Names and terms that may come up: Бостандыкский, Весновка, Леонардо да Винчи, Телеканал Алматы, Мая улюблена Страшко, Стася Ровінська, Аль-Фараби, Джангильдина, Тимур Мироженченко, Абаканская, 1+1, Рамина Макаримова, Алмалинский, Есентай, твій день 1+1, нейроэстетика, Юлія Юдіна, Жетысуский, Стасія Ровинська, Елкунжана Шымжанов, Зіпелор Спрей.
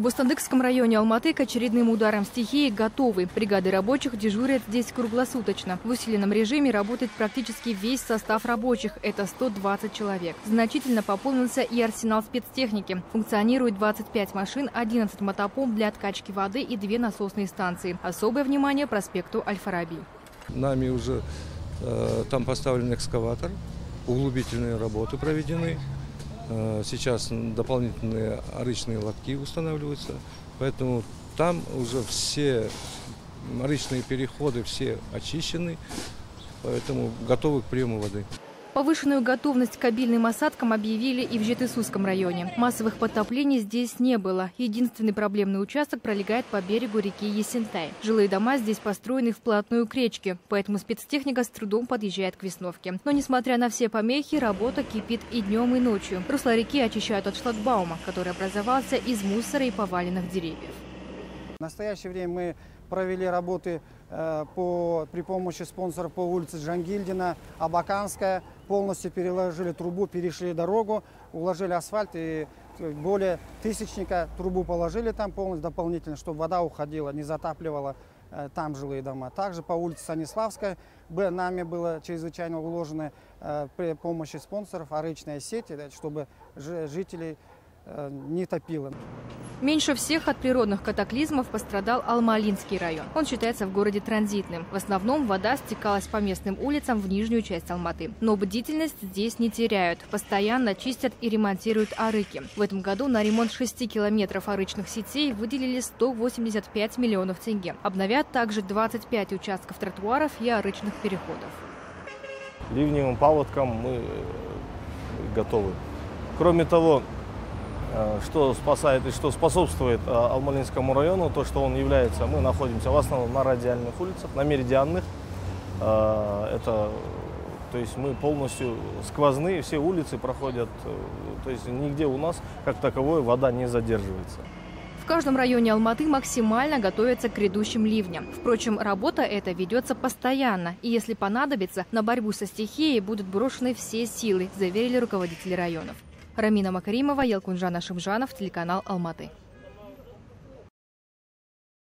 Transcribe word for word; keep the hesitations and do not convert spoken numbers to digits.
В Бостандыкском районе Алматы к очередным ударам стихии готовы. Бригады рабочих дежурят здесь круглосуточно. В усиленном режиме работает практически весь состав рабочих – это сто двадцать человек. Значительно пополнился и арсенал спецтехники. Функционирует двадцать пять машин, одиннадцать мотопомп для откачки воды и две насосные станции. Особое внимание проспекту Аль-Фараби. Нами уже э, там поставлен экскаватор, углубительные работы проведены. Сейчас дополнительные арочные лотки устанавливаются, поэтому там уже все арочные переходы, все очищены, поэтому готовы к приему воды. Повышенную готовность к обильным осадкам объявили и в Жетысуском районе. Массовых подтоплений здесь не было. Единственный проблемный участок пролегает по берегу реки Есентай. Жилые дома здесь построены вплотную к речке, поэтому спецтехника с трудом подъезжает к Весновке. Но, несмотря на все помехи, работа кипит и днем, и ночью. Русло реки очищают от шлагбаума, который образовался из мусора и поваленных деревьев. В настоящее время мы провели работы э, по, при помощи спонсоров по улице Джангильдина, Абаканская. Полностью переложили трубу, перешли дорогу, уложили асфальт и более тысячника трубу положили там полностью дополнительно, чтобы вода уходила, не затапливала э, там жилые дома. Также по улице Станиславская Б нами было чрезвычайно уложено э, при помощи спонсоров арычная сеть, да, чтобы жителей э, не топило. Меньше всех от природных катаклизмов пострадал Алмалинский район. Он считается в городе транзитным. В основном вода стекалась по местным улицам в нижнюю часть Алматы. Но бдительность здесь не теряют. Постоянно чистят и ремонтируют арыки. В этом году на ремонт шести километров арычных сетей выделили сто восемьдесят пять миллионов тенге. Обновят также двадцать пять участков тротуаров и арычных переходов. Ливневым паводком мы готовы. Кроме того, что спасает и что способствует Алмалинскому району, то, что он является, мы находимся в основном на радиальных улицах, на меридианных. Это, то есть мы полностью сквозные, все улицы проходят, то есть нигде у нас как таковой вода не задерживается. В каждом районе Алматы максимально готовятся к грядущим ливням. Впрочем, работа эта ведется постоянно. И если понадобится, на борьбу со стихией будут брошены все силы, заверили руководители районов. Рамина Макаримова, Елкунжана Шымжанов, телеканал Алматы.